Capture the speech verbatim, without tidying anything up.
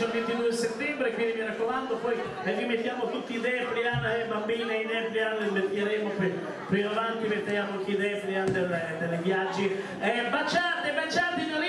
comincia il ventidue settembre, quindi mi raccomando, poi vi mettiamo tutti i Deplian e bambine in Deplian, li metteremo più avanti, mettiamo anche i Deplian dei viaggi. Eh, baciate, baciate!